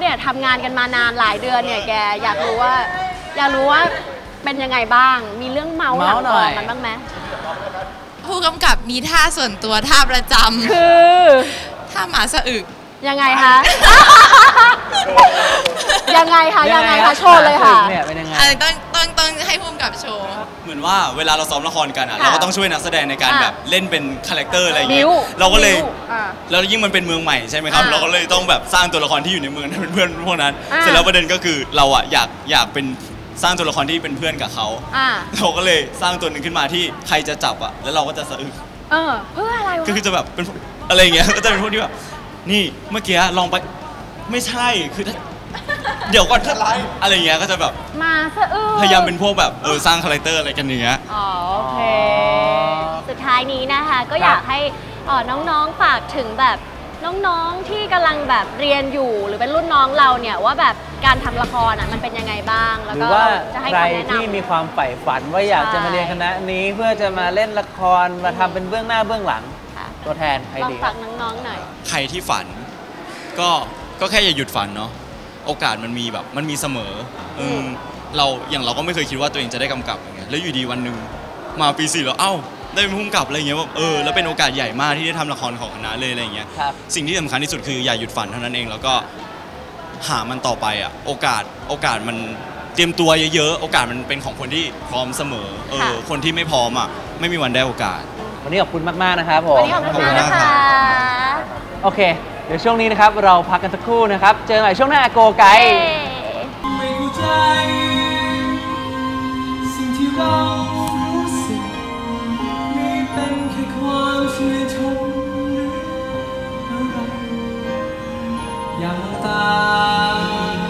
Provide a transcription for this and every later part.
เนี่ยทำงานกันมานานหลายเดือนเนี่ยแกอยากรู้ว่าเป็นยังไงบ้างมีเรื่องเมาส์หน่อยมันบ้างไหมผู้กำกับมีท่าส่วนตัวท่าประจำคือท่าหมาสะอึกยังไงคะยังไงคะโชว์เลยค่ะต้องให้ผู้กำกับโชว์เหมือนว่าเวลาเราซ้อมละครกันอ่ะเราก็ต้องช่วยนักแสดงในการแบบเล่นเป็นคาแรคเตอร์อะไรอย่างเงี้ยเราก็เลยแล้วยิ่งมันเป็นเมืองใหม่ใช่ไหมครับเราก็เลยต้องแบบสร้างตัวละครที่อยู่ในเมืองนั้นเป็นเพื่อนพวกนั้นเสร็จแล้วประเด็นก็คือเราอ่ะอยากเป็นสร้างตัวละครที่เป็นเพื่อนกับเขาเราก็เลยสร้างตัวหนึ่งขึ้นมาที่ใครจะจับอ่ะแล้วเราก็จะสะอึกเพื่ออะไรก็คือจะแบบเป็นอะไรอย่างเงี้ยก็จะเป็นพวกที่แบบนี่เมื่อกี้ลองไปไม่ใช่คือเดี๋ยวก่อนถ้าไลฟ์อะไรเงี้ยก็จะแบบมาซะพยายามเป็นพวกแบบสร้างคาแรคเตอร์อะไรกันอย่างเงี้ยอ๋อโอเคสุดท้ายนี้นะคะก็อยากให้น้องๆฝากถึงแบบน้องๆที่กำลังแบบเรียนอยู่หรือเป็นรุ่นน้องเราเนี่ยว่าแบบการทำละครอ่ะมันเป็นยังไงบ้างแล้วก็จะให้คำแนะนำใครที่มีความใฝ่ฝันว่าอยากจะมาเรียนคณะนี้เพื่อจะมาเล่นละครมาทำเป็นเบื้องหน้าเบื้องหลังตัวแทนใครดีฝากน้องๆหน่อยใครที่ฝันก็แค่อย่าหยุดฝันเนาะโอกาสมันมีแบบมันมีเสมอเราก็ไม่เคยคิดว่าตัวเองจะได้กำกับอย่างเงี้ยแล้วอยู่ดีวันหนึ่งมาปี4แล้วเอ้าได้เป็นผู้กำกับอะไรเงี้ยแบบแล้วเป็นโอกาสใหญ่มากที่ได้ทำละครของคณะเลยอะไรเงี้ยสิ่งที่สำคัญที่สุดคืออย่าหยุดฝันเท่านั้นเองแล้วก็หามันต่อไปอ่ะโอกาสมันเตรียมตัวเยอะๆโอกาสมันเป็นของคนที่พร้อมเสมอคนที่ไม่พร้อมอ่ะไม่มีวันได้โอกาสวันนี้ขอบคุณมากๆนะครับผมวันนี้ขอบคุณนะคะโอเคเดี๋ยวช่วงนี้นะครับเราพักกันสักครู่นะครับเจอกันใหม่ช่วงหน้าโกไก่ไม่เข้าใจสิ่งที่เรารู้สึกไม่เป็นแค่ความเชื่อชมอย่าตา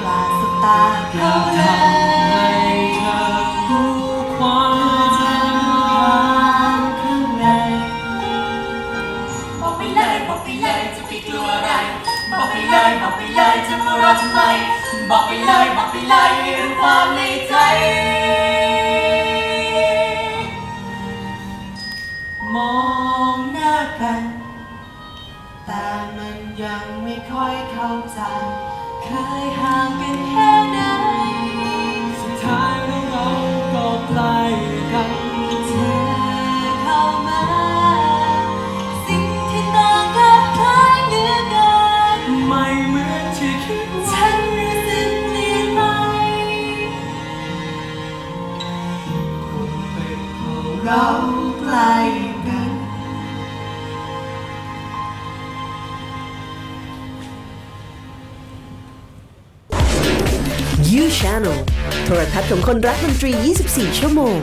อย่าทำให้เธอรู้ความบอกไปเลยบอกไปเลยจะมารอทำไมบอกไปเลยบอกไปเลยเรื่องความในใจมองหน้ากันแต่มันยังไม่ค่อยเข้าใจเคยห่างกันแค่ไหนสุดท้ายแล้วเราก็ใกล้กันเธอเข้ามาสิ่งที่ต่างกับเธอเหนือกันไม่เหมือนที่คิดฉันรู้สึกเปลี่ยนไปคงเป็นเพราะเราใกล้กันYou Channel โทรทัศน์ของคนรักดนตรี24 ชั่วโมง